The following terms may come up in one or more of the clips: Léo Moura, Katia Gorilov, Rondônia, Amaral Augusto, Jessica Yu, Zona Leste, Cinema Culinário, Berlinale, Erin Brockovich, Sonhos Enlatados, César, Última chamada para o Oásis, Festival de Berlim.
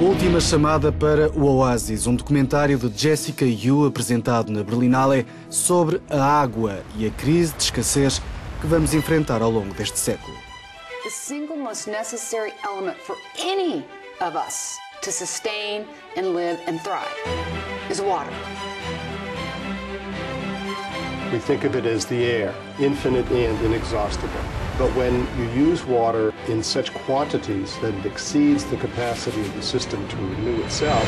Última chamada para o Oásis, um documentário de Jessica Yu apresentado na Berlinale sobre a água e a crise de escassez que vamos enfrentar ao longo deste século. The single most necessary element for any of us to sustain and live and thrive is water. We think of it as the air, infinite and inexhaustible. But when you use water in such quantities that it exceeds the capacity of the system to renew itself.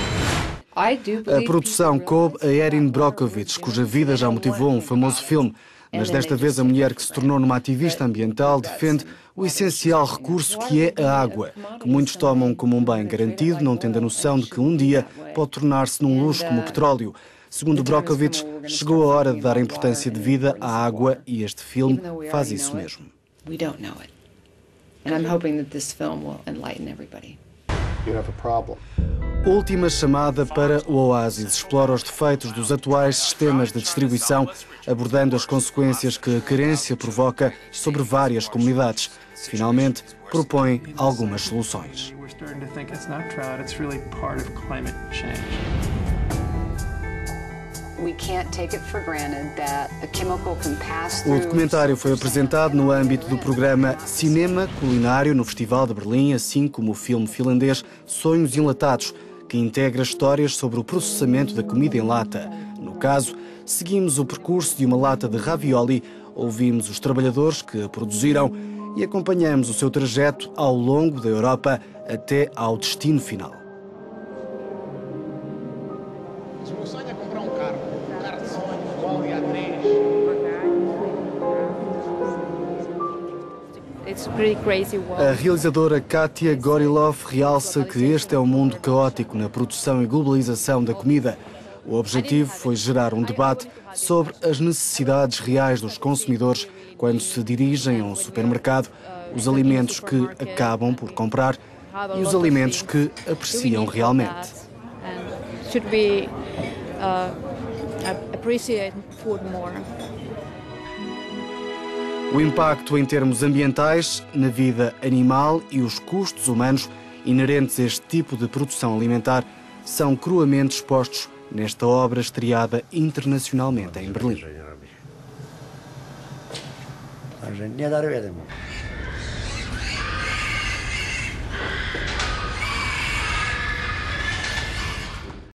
A produção coube a Erin Brockovich, cuja vida já motivou um famoso filme. Mas desta vez a mulher que se tornou uma ativista ambiental defende o essencial recurso que é a água, que muitos tomam como um bem garantido, não tendo a noção de que um dia pode tornar-se num luxo como o petróleo. Segundo Brockovich, chegou a hora de dar importância de vida à água e este filme faz isso mesmo. Última chamada para o Oásis explora os defeitos dos atuais sistemas de distribuição, abordando as consequências que a carência provoca sobre várias comunidades. Finalmente, propõe algumas soluções. O documentário foi apresentado no âmbito do programa Cinema Culinário no Festival de Berlim, assim como o filme finlandês Sonhos Enlatados, que integra histórias sobre o processamento da comida em lata. No caso, seguimos o percurso de uma lata de ravioli, ouvimos os trabalhadores que a produziram e acompanhamos o seu trajeto ao longo da Europa até ao destino final. A realizadora Katia Gorilov realça que este é um mundo caótico na produção e globalização da comida. O objetivo foi gerar um debate sobre as necessidades reais dos consumidores quando se dirigem a um supermercado, os alimentos que acabam por comprar e os alimentos que apreciam realmente. O impacto em termos ambientais, na vida animal e os custos humanos inerentes a este tipo de produção alimentar são cruamente expostos nesta obra estreada internacionalmente em Berlim.